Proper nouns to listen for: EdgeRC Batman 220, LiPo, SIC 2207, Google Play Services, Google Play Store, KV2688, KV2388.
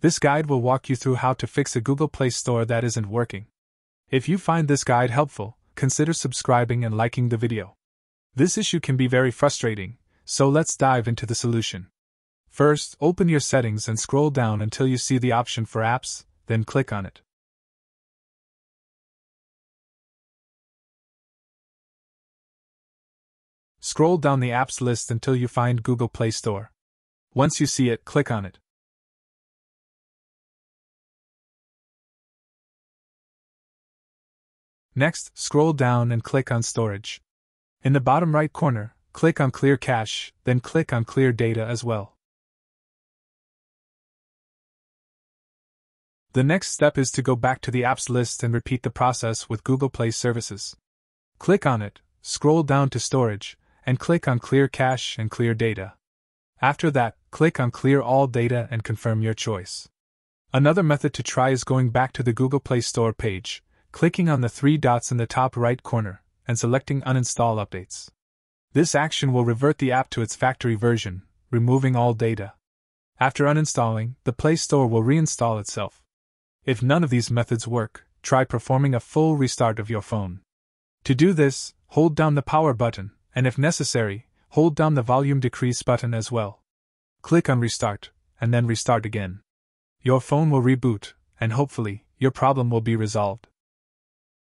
This guide will walk you through how to fix a Google Play Store that isn't working. If you find this guide helpful, consider subscribing and liking the video. This issue can be very frustrating, so let's dive into the solution. First, open your settings and scroll down until you see the option for apps, then click on it. Scroll down the apps list until you find Google Play Store. Once you see it, click on it. Next, scroll down and click on Storage. In the bottom right corner, click on Clear Cache, then click on Clear Data as well. The next step is to go back to the apps list and repeat the process with Google Play Services. Click on it, scroll down to Storage, and click on Clear Cache and Clear Data. After that, click on Clear All Data and confirm your choice. Another method to try is going back to the Google Play Store page, clicking on the three dots in the top right corner, and selecting Uninstall Updates. This action will revert the app to its factory version, removing all data. After uninstalling, the Play Store will reinstall itself. If none of these methods work, try performing a full restart of your phone. To do this, hold down the power button, and if necessary, hold down the volume decrease button as well. Click on Restart, and then restart again. Your phone will reboot, and hopefully, your problem will be resolved.